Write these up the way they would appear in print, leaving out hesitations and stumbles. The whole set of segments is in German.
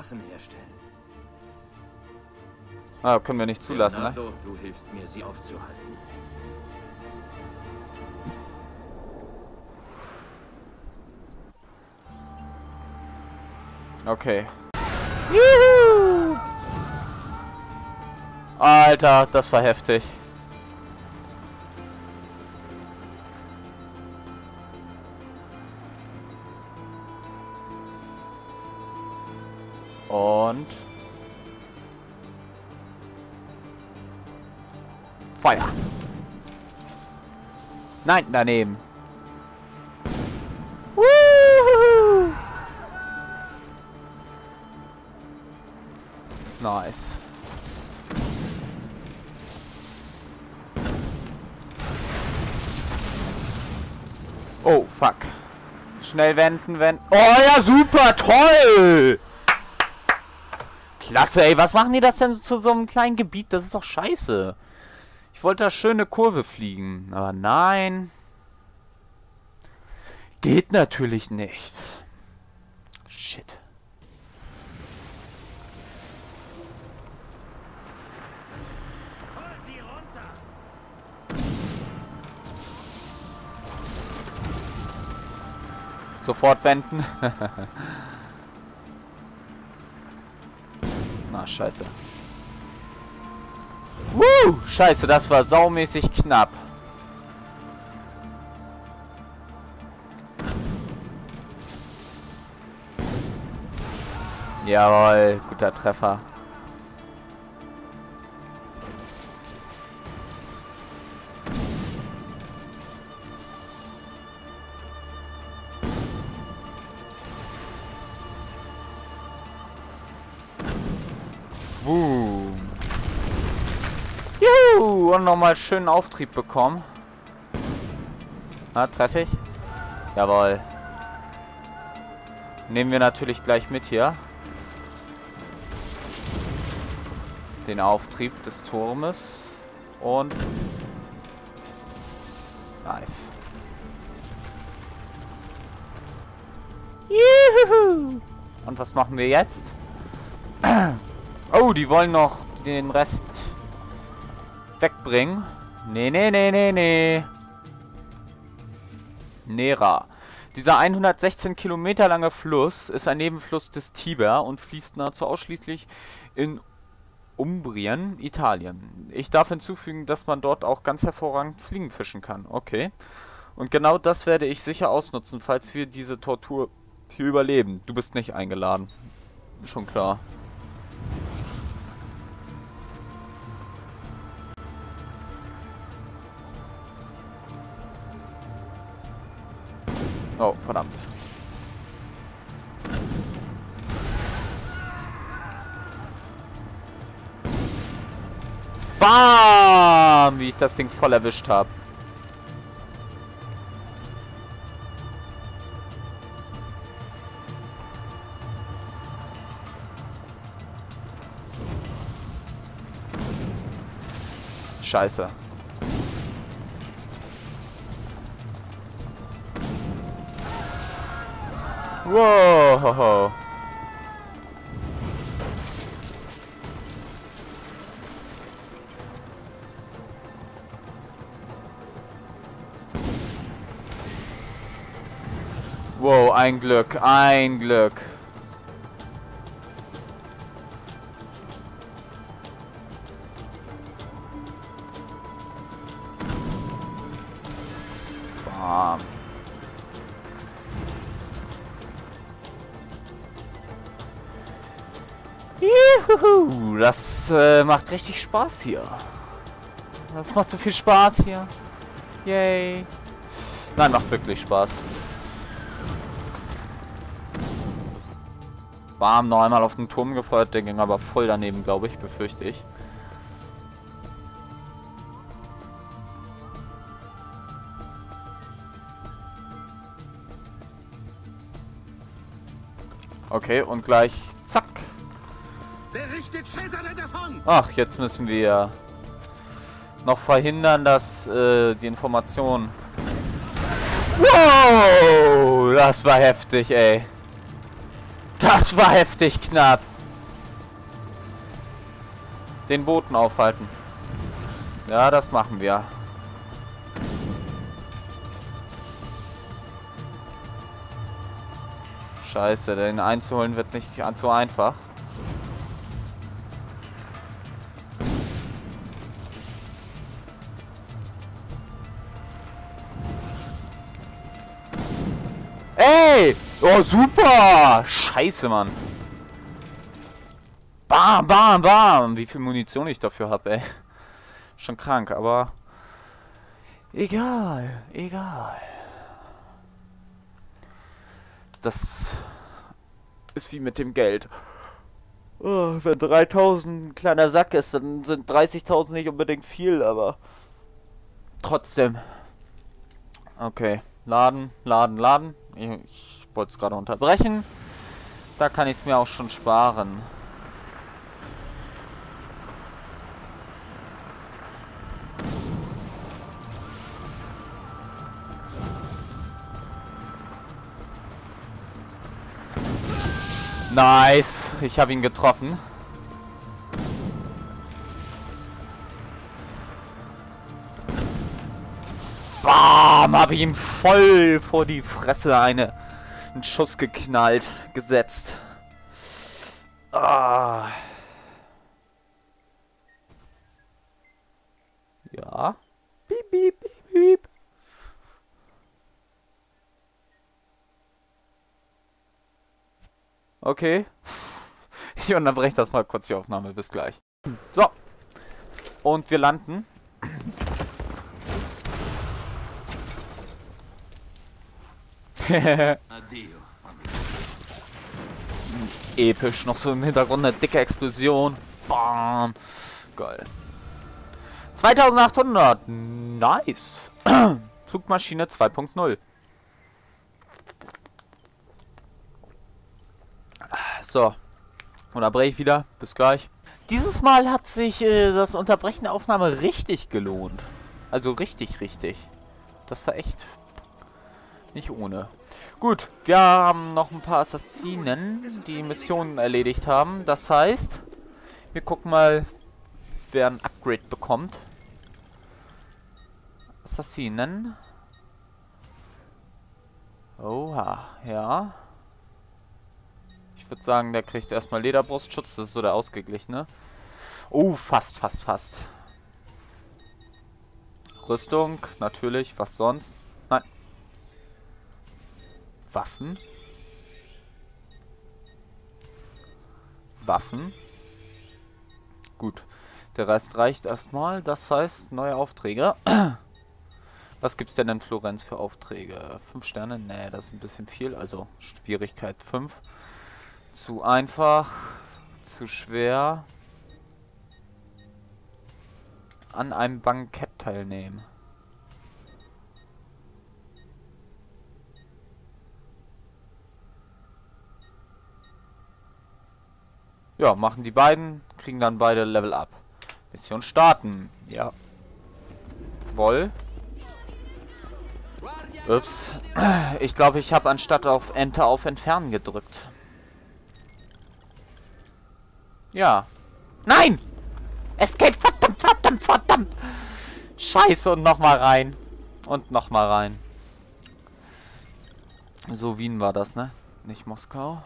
Waffen herstellen. Ah, können wir nicht zulassen, Leonardo, ne? Du hilfst mir, sie aufzuhalten. Okay. Juhu! Alter, das war heftig. Und... Feuer! Nein, daneben! Woohoo! Nice! Oh, fuck! Schnell wenden, wenden... Oh ja, super, toll! Klasse, ey, was machen die das denn zu so einem kleinen Gebiet? Das ist doch scheiße. Ich wollte da schöne Kurve fliegen, aber nein. Geht natürlich nicht. Shit. Sofort wenden. Na, scheiße. Scheiße, das war saumäßig knapp. Jawohl, guter Treffer. Nochmal schönen Auftrieb bekommen. Na, treffe ich? Jawohl. Nehmen wir natürlich gleich mit hier. Den Auftrieb des Turmes. Und... Nice. Juhu! Und was machen wir jetzt? Oh, die wollen noch den Rest... wegbringen. Nee, nee, nee, nee, nee. Nera. Dieser 116 Kilometer lange Fluss ist ein Nebenfluss des Tiber und fließt nahezu ausschließlich in Umbrien, Italien. Ich darf hinzufügen, dass man dort auch ganz hervorragend Fliegenfischen kann. Okay. Und genau das werde ich sicher ausnutzen, falls wir diese Tortur hier überleben. Du bist nicht eingeladen. Schon klar. Oh, verdammt. Bam! Wie ich das Ding voll erwischt habe. Scheiße. Wow. Wow, ein Glück, ein Glück. Bam. Juhu, das macht richtig Spaß hier. Das macht so viel Spaß hier. Yay. Nein, macht wirklich Spaß. Bam, noch einmal auf den Turm gefeuert. Der ging aber voll daneben, glaube ich, befürchte ich. Okay, und gleich zack. Berichtet Cesare davon! Ach, jetzt müssen wir noch verhindern, dass die Informationen... Wow! Das war heftig, ey. Das war heftig knapp. Den Boten aufhalten. Ja, das machen wir. Scheiße, den einzuholen wird nicht ganz so einfach. Ey! Oh, super! Scheiße, Mann. Bam, bam, bam! Wie viel Munition ich dafür habe, ey. Schon krank, aber... Egal, egal. Das ist wie mit dem Geld. Oh, wenn 3.000 ein kleiner Sack ist, dann sind 30.000 nicht unbedingt viel, aber trotzdem. Okay, laden, laden, laden. Ich wollte es gerade unterbrechen. Da kann ich es mir auch schon sparen. Nice. Ich habe ihn getroffen. Bam! Habe ich ihm voll vor die Fresse einen Schuss geknallt. Gesetzt. Ah. Ja. Piep, piep, piep, piep. Okay. Ich unterbreche das mal kurz die Aufnahme. Bis gleich. So. Und wir landen. Episch. Noch so im Hintergrund eine dicke Explosion. Bam. Geil. 2800. Nice. Flugmaschine 2.0. So, unterbreche ich wieder. Bis gleich. Dieses Mal hat sich das Unterbrechen der Aufnahme richtig gelohnt. Also richtig, richtig. Das war echt nicht ohne. Gut, wir haben noch ein paar Assassinen, die Missionen erledigt haben. Das heißt, wir gucken mal, wer ein Upgrade bekommt. Assassinen. Oha, ja. Ich würde sagen, der kriegt erstmal Lederbrustschutz. Das ist so der ausgeglichene. Oh, fast, fast, fast. Rüstung, natürlich. Was sonst? Nein. Waffen. Waffen. Gut. Der Rest reicht erstmal. Das heißt, neue Aufträge. Was gibt's denn in Florenz für Aufträge? 5 Sterne? Nee, das ist ein bisschen viel. Also Schwierigkeit 5. Zu einfach, zu schwer. An einem Bankett teilnehmen. Ja, machen die beiden, kriegen dann beide Level up. Mission starten, ja. Woll. Ups. Ich glaube, ich habe anstatt auf Enter auf Entfernen gedrückt. Ja. Nein! Escape! Verdammt, verdammt, verdammt! Scheiße, und nochmal rein. Und nochmal rein. So, Wien war das, ne? Nicht Moskau.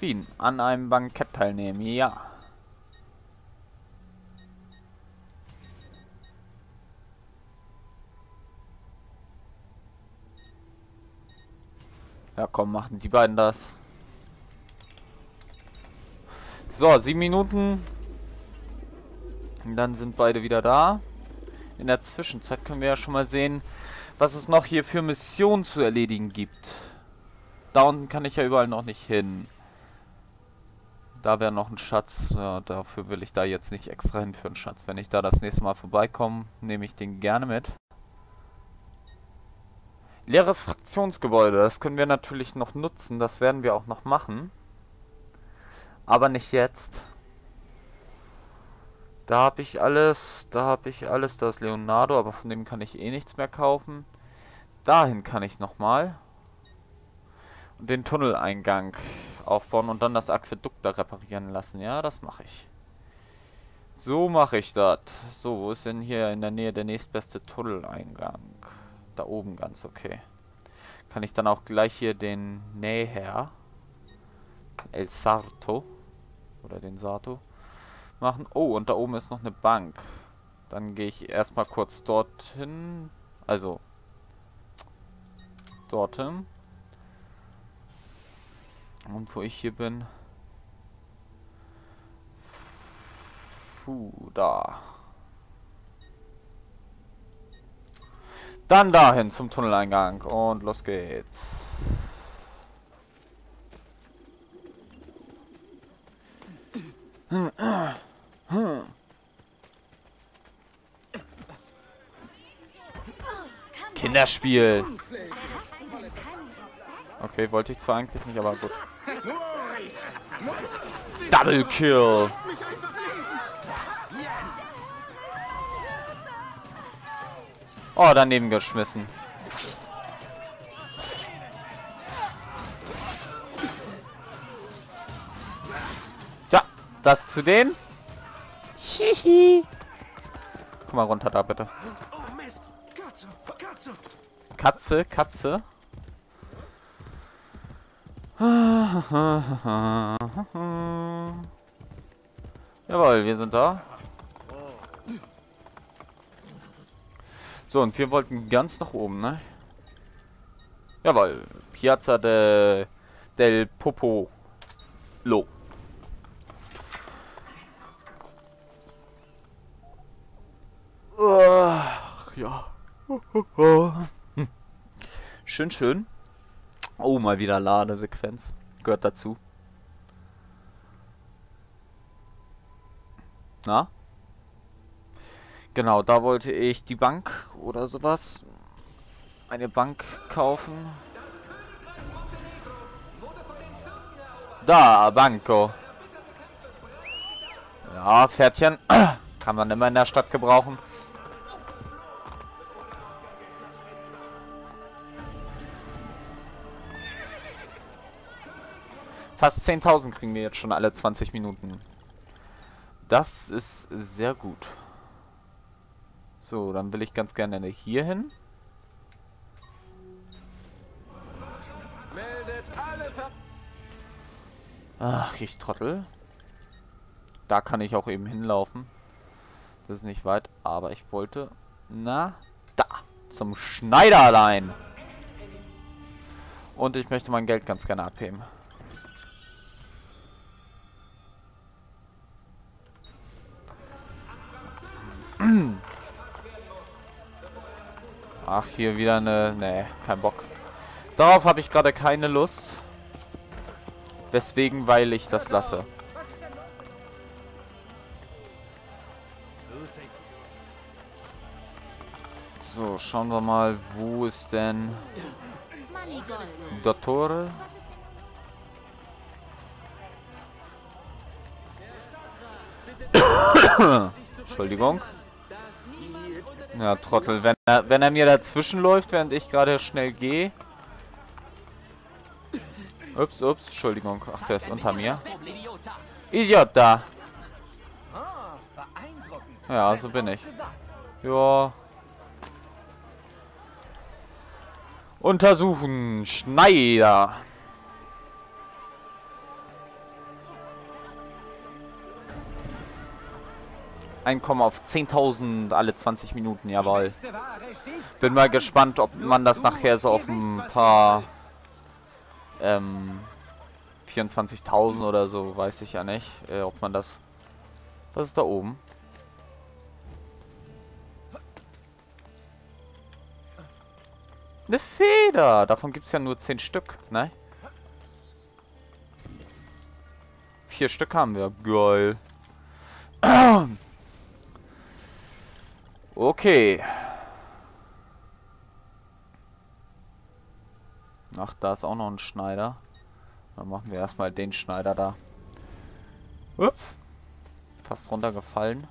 Wien. An einem Bankett teilnehmen. Ja. Ja, komm, machen die beiden das. So, 7 Minuten. Und dann sind beide wieder da. In der Zwischenzeit können wir ja schon mal sehen, was es noch hier für Missionen zu erledigen gibt. Da unten kann ich ja überall noch nicht hin. Da wäre noch ein Schatz. Ja, dafür will ich da jetzt nicht extra hin für einen Schatz. Wenn ich da das nächste Mal vorbeikomme, nehme ich den gerne mit. Leeres Fraktionsgebäude. Das können wir natürlich noch nutzen. Das werden wir auch noch machen. Aber nicht jetzt. Da habe ich alles. Da habe ich alles. Da ist Leonardo, aber von dem kann ich eh nichts mehr kaufen. Dahin kann ich nochmal. den Tunneleingang aufbauen und dann das Aquädukt da reparieren lassen. Ja, das mache ich. So mache ich das. So, wo ist denn hier in der Nähe der nächstbeste Tunneleingang? Da oben ganz, okay. Kann ich dann auch gleich hier den Nera, El Sarto oder den Sarto machen. Oh, und da oben ist noch eine Bank. Dann gehe ich erstmal kurz dorthin. Also, dorthin. Und wo ich hier bin. Puh, da. Dann dahin zum Tunneleingang. Und los geht's. Kinderspiel. Okay, wollte ich zwar eigentlich nicht, aber gut. Double Kill. Oh, daneben geschmissen. Tja, das zu denen. Hihi. Komm mal runter da, bitte. Katze, Katze. Jawohl, wir sind da. So, und wir wollten ganz nach oben, ne? Jawohl. Piazza del Popolo. Ach, ja. Schön, schön. Oh, mal wieder Ladesequenz. Gehört dazu. Na? Genau, da wollte ich die Bank oder sowas. Eine Bank kaufen. Da, Banco. Ja, Pferdchen. Kann man immer in der Stadt gebrauchen. Fast 10.000 kriegen wir jetzt schon alle 20 Minuten. Das ist sehr gut. So, dann will ich ganz gerne hier hin. Ach, ich Trottel. Da kann ich auch eben hinlaufen. Das ist nicht weit, aber ich wollte... Na, da! Zum Schneiderlein! Und ich möchte mein Geld ganz gerne abheben. Ach, hier wieder eine... Nee, kein Bock. Darauf habe ich gerade keine Lust. Deswegen, weil ich das lasse. So, schauen wir mal, wo ist denn... Dottore? Entschuldigung. Ja, Trottel, wenn er mir dazwischen läuft, während ich gerade schnell gehe. Ups, ups, Entschuldigung. Ach, der ist unter mir. Idiot da. Ja, so bin ich. Ja. Untersuchen. Schneider. Einkommen auf 10.000 alle 20 Minuten, jawohl. Bin mal gespannt, ob man das nachher so auf ein paar 24.000 oder so, weiß ich ja nicht, ob man das... Was ist da oben? Eine Feder! Davon gibt es ja nur 10 Stück, ne? 4 Stück haben wir, geil. Okay. Ach, da ist auch noch ein Schneider. Dann machen wir erstmal den Schneider da. Ups. Fast runtergefallen.